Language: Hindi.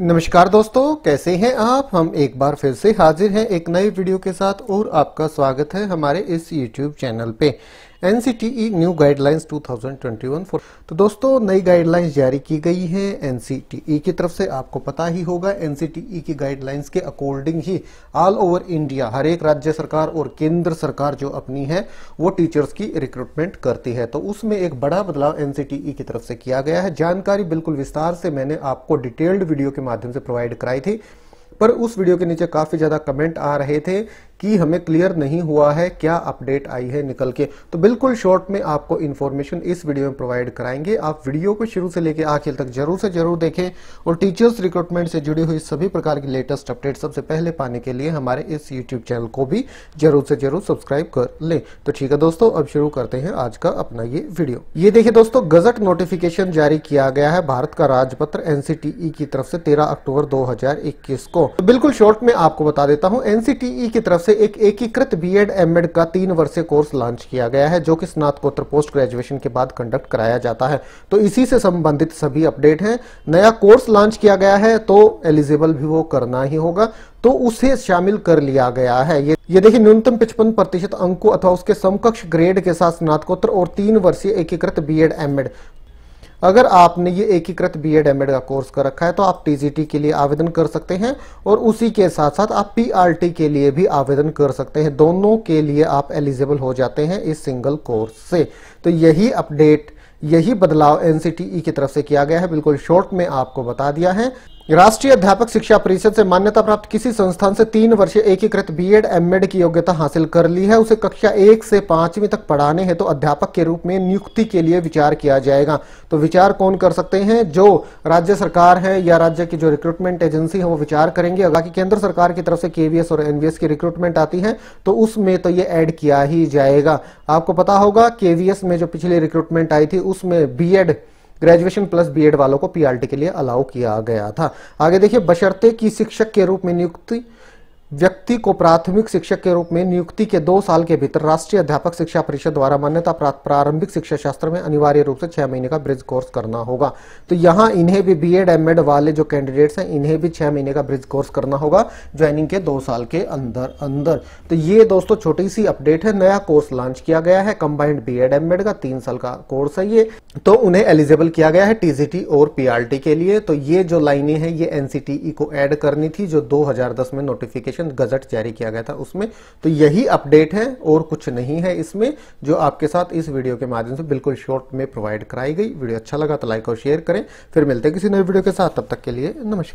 नमस्कार दोस्तों, कैसे हैं आप। हम एक बार फिर से हाजिर हैं एक नई वीडियो के साथ और आपका स्वागत है हमारे इस YouTube चैनल पे। NCTE new guidelines 2021 for. तो दोस्तों नई गाइडलाइंस जारी की गई है NCTE की तरफ से। आपको पता ही होगा NCTE की गाइडलाइंस के अकॉर्डिंग ही ऑल ओवर इंडिया हर एक राज्य सरकार और केंद्र सरकार जो अपनी है वो टीचर्स की रिक्रूटमेंट करती है। तो उसमें एक बड़ा बदलाव NCTE की तरफ से किया गया है। जानकारी बिल्कुल विस्तार से मैंने आपको डिटेल्ड वीडियो के माध्यम से प्रोवाइड कराई थी, पर उस वीडियो के नीचे काफी ज्यादा कमेंट आ रहे थे कि हमें क्लियर नहीं हुआ है, क्या अपडेट आई है निकल के। तो बिल्कुल शॉर्ट में आपको इन्फॉर्मेशन इस वीडियो में प्रोवाइड कराएंगे। आप वीडियो को शुरू से लेकर आखिर तक जरूर से जरूर देखें और टीचर्स रिक्रूटमेंट से जुड़ी हुई सभी प्रकार की लेटेस्ट अपडेट सबसे पहले पाने के लिए हमारे इस यूट्यूब चैनल को भी जरूर से जरूर सब्सक्राइब कर लें। तो ठीक है दोस्तों, अब शुरू करते हैं आज का अपना ये वीडियो। ये देखिए दोस्तों, गजट नोटिफिकेशन जारी किया गया है भारत का राजपत्र NCTE की तरफ से 13 अक्टूबर 2021 को। तो बिल्कुल शॉर्ट में आपको बता देता हूँ, NCTE की तरफ से एक एकीकृत B.Ed M.Ed का 3 वर्षीय कोर्स लॉन्च किया गया है, जो कि स्नातकोत्तर पोस्ट ग्रेजुएशन के बाद कंडक्ट कराया जाता है। तो इसी से संबंधित सभी अपडेट हैं। नया कोर्स लॉन्च किया गया है तो एलिजिबल भी वो करना ही होगा, तो उसे शामिल कर लिया गया है। ये देखिए, न्यूनतम 55% अंकों अथवा उसके समकक्ष ग्रेड के साथ स्नातकोत्तर और 3 वर्षीय एकीकृत B.Ed M.Ed। अगर आपने ये एकीकृत B.Ed M.Ed का कोर्स कर रखा है तो आप TGT के लिए आवेदन कर सकते हैं और उसी के साथ साथ आप PRT के लिए भी आवेदन कर सकते हैं। दोनों के लिए आप एलिजिबल हो जाते हैं इस सिंगल कोर्स से। तो यही अपडेट, यही बदलाव NCTE की तरफ से किया गया है। बिल्कुल शॉर्ट में आपको बता दिया है। राष्ट्रीय अध्यापक शिक्षा परिषद से मान्यता प्राप्त किसी संस्थान से 3 वर्षीय एकीकृत B.Ed M.Ed की योग्यता हासिल कर ली है, उसे कक्षा 1 से 5वीं तक पढ़ाने हैं तो अध्यापक के रूप में नियुक्ति के लिए विचार किया जाएगा। तो विचार कौन कर सकते हैं? जो राज्य सरकार है या राज्य की जो रिक्रूटमेंट एजेंसी है वो विचार करेंगे। अगर केंद्र सरकार की तरफ से KVS और NVS की रिक्रूटमेंट आती है तो उसमें तो ये एड किया ही जाएगा। आपको पता होगा KVS में जो पिछली रिक्रूटमेंट आई थी उसमें B.Ed ग्रेजुएशन प्लस B.Ed वालों को PRT के लिए अलाउ किया गया था। आगे देखिए, बशर्ते कि शिक्षक के रूप में नियुक्ति व्यक्ति को प्राथमिक शिक्षक के रूप में नियुक्ति के 2 साल के भीतर राष्ट्रीय अध्यापक शिक्षा परिषद द्वारा मान्यता प्राप्त प्रारंभिक शिक्षा शास्त्र में अनिवार्य रूप से 6 महीने का ब्रिज कोर्स करना होगा। तो यहाँ इन्हें भी B.Ed M.Ed वाले जो कैंडिडेट्स हैं इन्हें भी 6 महीने का ब्रिज कोर्स करना होगा ज्वाइनिंग के 2 साल के अंदर। तो ये दोस्तों छोटी सी अपडेट है। नया कोर्स लॉन्च किया गया है कंबाइंड B.Ed M.Ed का 3 साल का कोर्स है ये। तो उन्हें एलिजिबल किया गया है TGT और PRT के लिए। तो ये जो लाइनें हैं ये NCTE को एड करनी थी, जो 2010 में नोटिफिकेशन गजट जारी किया गया था उसमें। तो यही अपडेट है और कुछ नहीं है इसमें, जो आपके साथ इस वीडियो के माध्यम से बिल्कुल शॉर्ट में प्रोवाइड कराई गई। वीडियो अच्छा लगा तो लाइक और शेयर करें। फिर मिलते हैं किसी नए वीडियो के साथ, तब तक के लिए नमस्कार।